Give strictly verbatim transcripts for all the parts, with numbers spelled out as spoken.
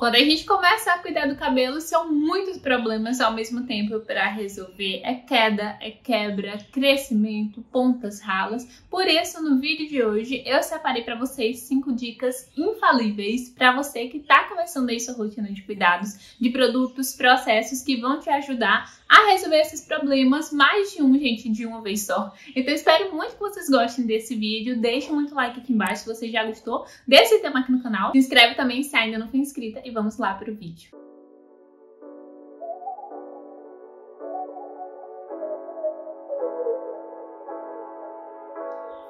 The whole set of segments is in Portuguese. Quando a gente começa a cuidar do cabelo, são muitos problemas ao mesmo tempo para resolver. É queda, é quebra, crescimento, pontas ralas. Por isso, no vídeo de hoje, eu separei para vocês cinco dicas infalíveis para você que está começando aí sua rotina de cuidados, de produtos, processos que vão te ajudar a resolver esses problemas, mais de um, gente, de uma vez só. Então, espero muito que vocês gostem desse vídeo. Deixa muito like aqui embaixo se você já gostou desse tema aqui no canal. Se inscreve também se ainda não for inscrita e vamos lá para o vídeo.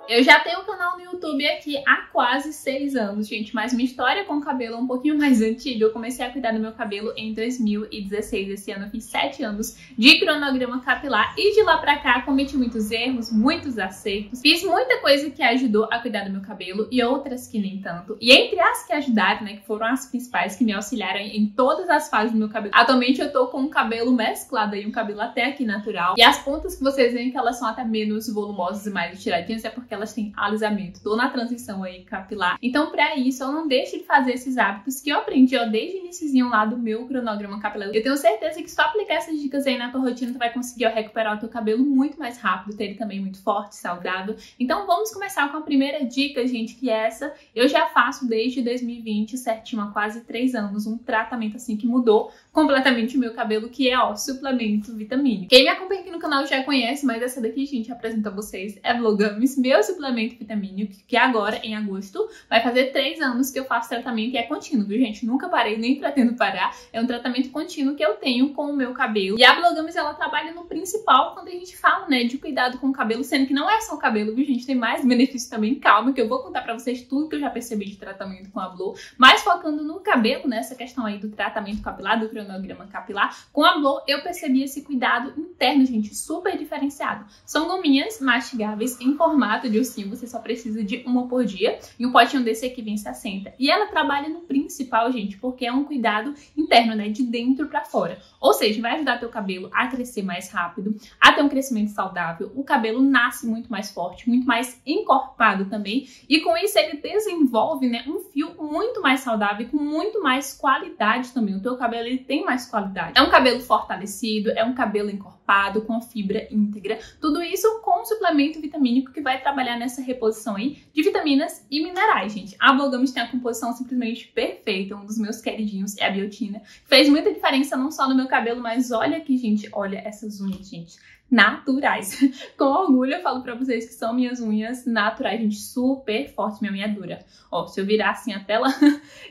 Eu já tenho um canal no YouTube aqui há quase seis anos, gente, mas minha história com o cabelo é um pouquinho mais antiga. Eu comecei a cuidar do meu cabelo em dois mil e dezesseis, esse ano eu fiz sete anos de cronograma capilar e de lá pra cá cometi muitos erros, muitos acertos, fiz muita coisa que ajudou a cuidar do meu cabelo e outras que nem tanto. E entre as que ajudaram, né, que foram as principais que me auxiliaram em todas as fases do meu cabelo, atualmente eu tô com um cabelo mesclado aí, um cabelo até aqui natural, e as pontas que vocês veem que elas são até menos volumosas e mais tiradinhas é porque elas elas têm alisamento. Tô na transição aí capilar. Então, pra isso, eu não deixo de fazer esses hábitos que eu aprendi, ó, desde o iniciozinho lá do meu cronograma capilar. Eu tenho certeza que só aplicar essas dicas aí na tua rotina, tu vai conseguir, ó, recuperar o teu cabelo muito mais rápido, ter ele também muito forte, saudável. Então, vamos começar com a primeira dica, gente, que é essa. Eu já faço desde dois mil e vinte, certinho, há quase três anos, um tratamento assim que mudou completamente o meu cabelo, que é, ó, suplemento vitamínico. Quem me acompanha aqui no canal já conhece, mas essa daqui, gente, apresento a vocês, é Blow Gummies, meus suplemento vitamínico, que agora, em agosto, vai fazer três anos que eu faço tratamento e é contínuo, viu, gente? Nunca parei, nem pretendo parar. É um tratamento contínuo que eu tenho com o meu cabelo. E a Blow Gummies, ela trabalha no principal quando a gente fala, né, de cuidado com o cabelo, sendo que não é só o cabelo, viu, gente? Tem mais benefícios também, calma, que eu vou contar pra vocês tudo que eu já percebi de tratamento com a Blow, mas focando no cabelo, nessa questão aí do tratamento capilar, do cronograma capilar, com a Blow eu percebi esse cuidado interno, gente, super diferenciado. São gominhas mastigáveis em formato de sim, você só precisa de uma por dia e um potinho desse aqui vem sessenta. E ela trabalha no principal, gente, porque é um cuidado interno, né, de dentro pra fora. Ou seja, vai ajudar teu cabelo a crescer mais rápido, a ter um crescimento saudável. O cabelo nasce muito mais forte, muito mais encorpado também, e com isso ele desenvolve, né, um fio muito mais saudável, com muito mais qualidade também. O teu cabelo, ele tem mais qualidade. É um cabelo fortalecido, é um cabelo encorpado, com a fibra íntegra. Tudo isso com um suplemento vitamínico que vai trabalhar nessa reposição aí de vitaminas e minerais, gente. A Blow Gummies tem a composição simplesmente perfeita, um dos meus queridinhos é a biotina. Fez muita diferença não só no meu cabelo, mas olha aqui, gente, olha essas unhas, gente, naturais. Com orgulho eu falo pra vocês que são minhas unhas naturais, gente, super forte, minha unha é dura. Ó, se eu virar assim a tela,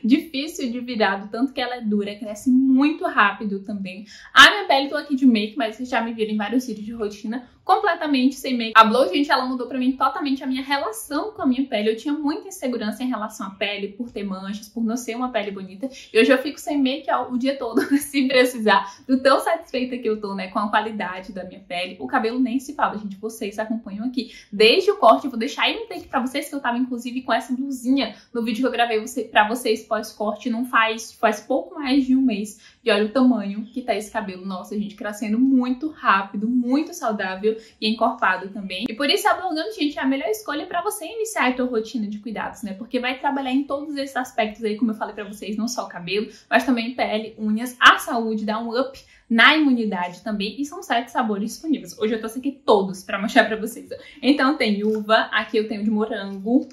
difícil de virar, do tanto que ela é dura, cresce muito rápido também. A minha pele, tô aqui de make, mas vocês já me viram em vários vídeos de rotina, completamente sem make. A Blow, gente, ela mudou pra mim totalmente a minha relação com a minha pele. Eu tinha muita insegurança em relação à pele, por ter manchas, por não ser uma pele bonita. E hoje eu fico sem make, ó, o dia todo, se precisar, do tão satisfeita que eu tô, né, com a qualidade da minha pele. O cabelo nem se fala, gente, vocês acompanham aqui desde o corte. Eu vou deixar aí no link pra vocês que eu tava, inclusive, com essa blusinha no vídeo que eu gravei você, pra vocês pós-corte. Não faz, faz pouco mais de um mês. E olha o tamanho que tá esse cabelo. Nossa, gente, crescendo muito rápido, muito saudável e encorpado também. E por isso a Blow Gummies, gente, é a melhor escolha pra você iniciar a tua rotina de cuidados, né? Porque vai trabalhar em todos esses aspectos aí, como eu falei pra vocês, não só o cabelo, mas também pele, unhas, a saúde, dá um up na imunidade também. E são sete sabores disponíveis. Hoje eu trouxe aqui todos pra mostrar pra vocês. Então tem uva, aqui eu tenho de morango,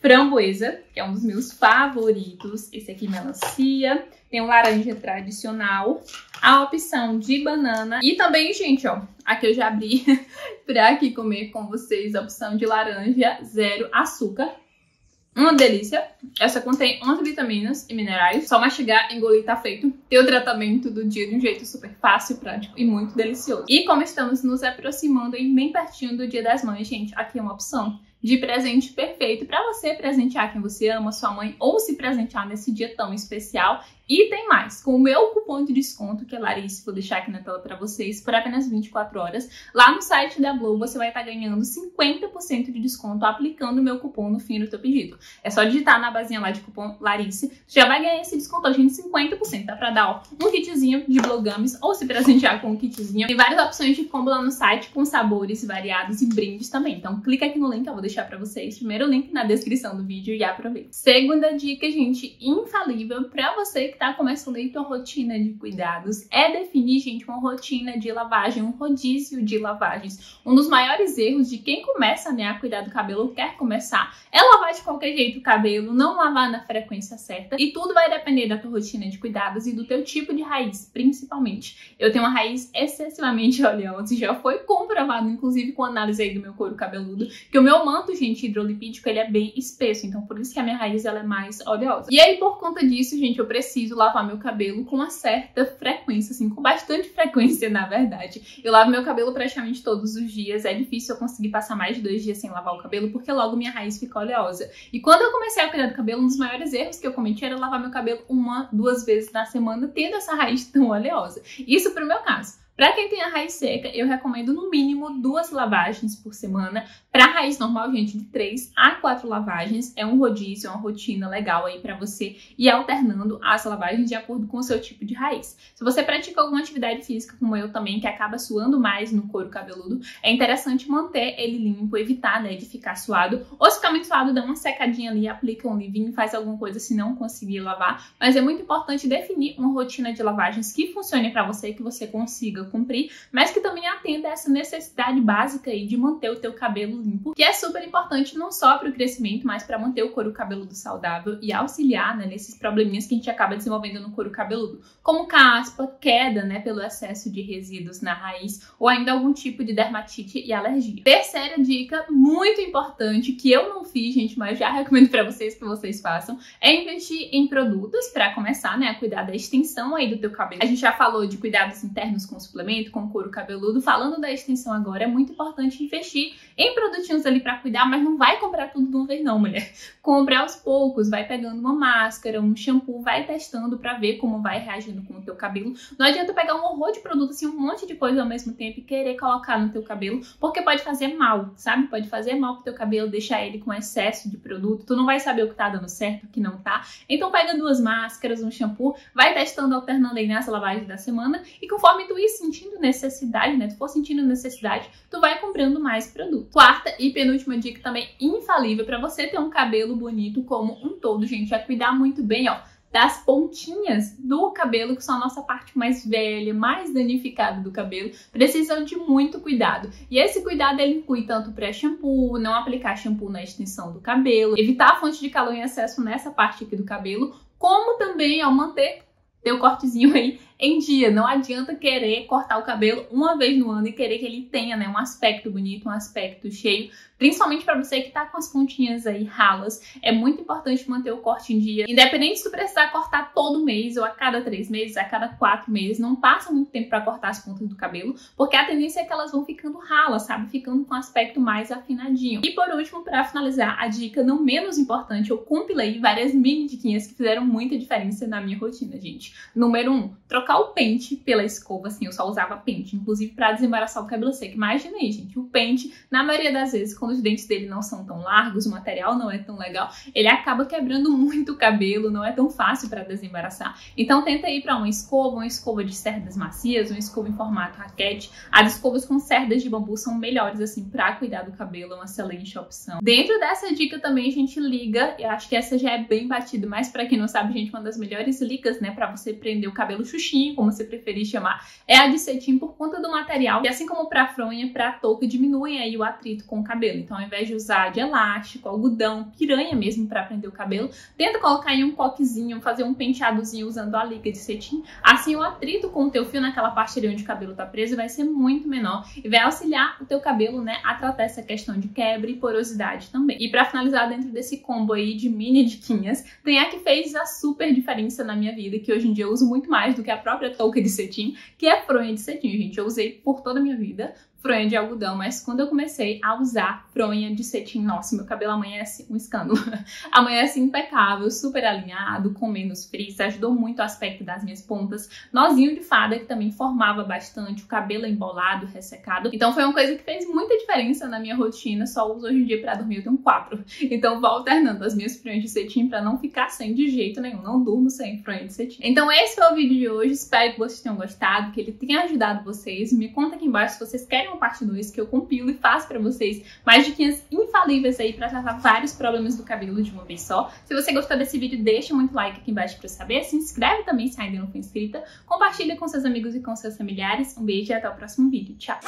framboesa, que é um dos meus favoritos, esse aqui melancia, tem um laranja tradicional, a opção de banana e também, gente, ó, aqui eu já abri pra aqui comer com vocês a opção de laranja zero açúcar. Uma delícia, essa contém onze vitaminas e minerais, só mastigar, engolir, tá feito. Tem o tratamento do dia de um jeito super fácil, prático e muito delicioso. E como estamos nos aproximando aí bem pertinho do Dia das Mães, gente, aqui é uma opção de presente perfeito pra você presentear quem você ama, sua mãe, ou se presentear nesse dia tão especial. E tem mais, com o meu cupom de desconto, que é Larisse, vou deixar aqui na tela pra vocês, por apenas vinte e quatro horas, lá no site da Blow você vai estar ganhando cinquenta por cento de desconto aplicando o meu cupom no fim do teu pedido. É só digitar na basinha lá de cupom Larisse, já vai ganhar esse desconto, gente, cinquenta por cento cinquenta por cento. Dá pra dar, ó, um kitzinho de Blow Gummies ou se presentear com um kitzinho. Tem várias opções de combo lá no site com sabores variados e brindes também. Então clica aqui no link, eu vou deixar pra vocês. Primeiro link na descrição do vídeo e aproveita. Segunda dica, gente, infalível pra você que tá começando aí tua rotina de cuidados é definir, gente, uma rotina de lavagem, um rodízio de lavagens. Um dos maiores erros de quem começa, né, a cuidar do cabelo ou quer começar é lavar de qualquer jeito o cabelo, não lavar na frequência certa, e tudo vai depender da tua rotina de cuidados e do teu tipo de raiz, principalmente. Eu tenho uma raiz excessivamente oleosa, já foi comprovado, inclusive, com a análise aí do meu couro cabeludo, que o meu manto, gente, hidrolipídico, ele é bem espesso, então por isso que a minha raiz, ela é mais oleosa. E aí, por conta disso, gente, eu preciso lavar meu cabelo com uma certa frequência, assim, com bastante frequência, na verdade. Eu lavo meu cabelo praticamente todos os dias, é difícil eu conseguir passar mais de dois dias sem lavar o cabelo, porque logo minha raiz fica oleosa. E quando eu comecei a cuidar do cabelo, um dos maiores erros que eu cometi era lavar meu cabelo uma, duas vezes na semana, tendo essa raiz tão oleosa. Isso pro meu caso. Pra quem tem a raiz seca, eu recomendo no mínimo duas lavagens por semana. Pra raiz normal, gente, de três a quatro lavagens. É um rodízio, é uma rotina legal aí pra você ir alternando as lavagens de acordo com o seu tipo de raiz. Se você pratica alguma atividade física, como eu também, que acaba suando mais no couro cabeludo, é interessante manter ele limpo, evitar, né, de ficar suado. Ou se ficar muito suado, dá uma secadinha ali, aplica um leave-in, faz alguma coisa se não conseguir lavar. Mas é muito importante definir uma rotina de lavagens que funcione pra você, que você consiga cumprir, mas que também atenda essa necessidade básica aí de manter o teu cabelo limpo, que é super importante não só para o crescimento, mas para manter o couro cabeludo saudável e auxiliar, né, nesses probleminhas que a gente acaba desenvolvendo no couro cabeludo, como caspa, queda, né, pelo excesso de resíduos na raiz, ou ainda algum tipo de dermatite e alergia. Terceira dica muito importante, que eu não fiz, gente, mas já recomendo para vocês que vocês façam, é investir em produtos para começar, né, a cuidar da extensão aí do teu cabelo. A gente já falou de cuidados internos com os com couro cabeludo, falando da extensão agora, é muito importante investir em produtinhos ali pra cuidar, mas não vai comprar tudo de uma vez não, mulher. Compra aos poucos, vai pegando uma máscara, um shampoo, vai testando pra ver como vai reagindo com o teu cabelo. Não adianta pegar um horror de produto, assim, um monte de coisa ao mesmo tempo e querer colocar no teu cabelo, porque pode fazer mal, sabe? Pode fazer mal pro teu cabelo, deixar ele com excesso de produto, tu não vai saber o que tá dando certo, o que não tá. Então pega duas máscaras, um shampoo, vai testando, alternando aí nessa lavagem da semana, e conforme tu isso sentindo necessidade, né, tu for sentindo necessidade, tu vai comprando mais produto. Quarta e penúltima dica também infalível pra você ter um cabelo bonito como um todo, gente, é cuidar muito bem, ó, das pontinhas do cabelo, que são a nossa parte mais velha, mais danificada do cabelo, precisam de muito cuidado. E esse cuidado, ele inclui tanto pré-shampoo, não aplicar shampoo na extensão do cabelo, evitar a fonte de calor em excesso nessa parte aqui do cabelo, como também, ó, manter teu cortezinho aí em dia. Não adianta querer cortar o cabelo uma vez no ano e querer que ele tenha, né, um aspecto bonito, um aspecto cheio, principalmente pra você que tá com as pontinhas aí ralas. É muito importante manter o corte em dia, independente se tu precisar cortar todo mês ou a cada três meses, a cada quatro meses, não passa muito tempo pra cortar as pontas do cabelo, porque a tendência é que elas vão ficando ralas, sabe, ficando com um aspecto mais afinadinho. E por último, pra finalizar, a dica não menos importante, eu compilei várias mini diquinhas que fizeram muita diferença na minha rotina, gente. Número um, trocar o pente pela escova, assim, eu só usava pente, inclusive pra desembaraçar o cabelo seco. Imagina aí, gente, o pente, na maioria das vezes, quando os dentes dele não são tão largos, o material não é tão legal, ele acaba quebrando muito o cabelo, não é tão fácil pra desembaraçar. Então tenta ir pra uma escova, uma escova de cerdas macias, uma escova em formato raquete. As escovas com cerdas de bambu são melhores, assim, pra cuidar do cabelo, é uma excelente opção. Dentro dessa dica também a gente liga, eu acho que essa já é bem batida, mas pra quem não sabe, gente, uma das melhores ligas, né, pra você prender o cabelo xuxinho, como você preferir chamar, é a de cetim, por conta do material, que assim como pra fronha, pra touca, diminuem aí o atrito com o cabelo. Então ao invés de usar de elástico, algodão, piranha mesmo pra prender o cabelo, tenta colocar em um coquezinho, fazer um penteadozinho usando a liga de cetim, assim o atrito com o teu fio naquela parte ali onde o cabelo tá preso vai ser muito menor e vai auxiliar o teu cabelo, né, a tratar essa questão de quebra e porosidade também. E pra finalizar, dentro desse combo aí de mini diquinhas, tem a que fez a super diferença na minha vida, que hoje em dia eu uso muito mais do que a própria touca de cetim, que é fronha de cetim, gente. Eu usei por toda a minha vida. fronha de algodão, mas quando eu comecei a usar fronha de cetim, nossa, meu cabelo amanhece um escândalo. Amanhece impecável, super alinhado, com menos frizz, ajudou muito o aspecto das minhas pontas. Nozinho de fada que também formava bastante, o cabelo embolado, ressecado. Então foi uma coisa que fez muita diferença na minha rotina, só uso hoje em dia pra dormir, eu tenho quatro. Então vou alternando as minhas fronhas de cetim pra não ficar sem de jeito nenhum, não durmo sem fronha de cetim. Então esse foi o vídeo de hoje, espero que vocês tenham gostado, que ele tenha ajudado vocês. Me conta aqui embaixo se vocês querem uma parte dois que eu compilo e faço pra vocês mais diquinhas infalíveis aí pra tratar vários problemas do cabelo de uma vez só. Se você gostou desse vídeo, deixa muito like aqui embaixo pra eu saber, se inscreve também se ainda não for inscrita, compartilha com seus amigos e com seus familiares. Um beijo e até o próximo vídeo. Tchau!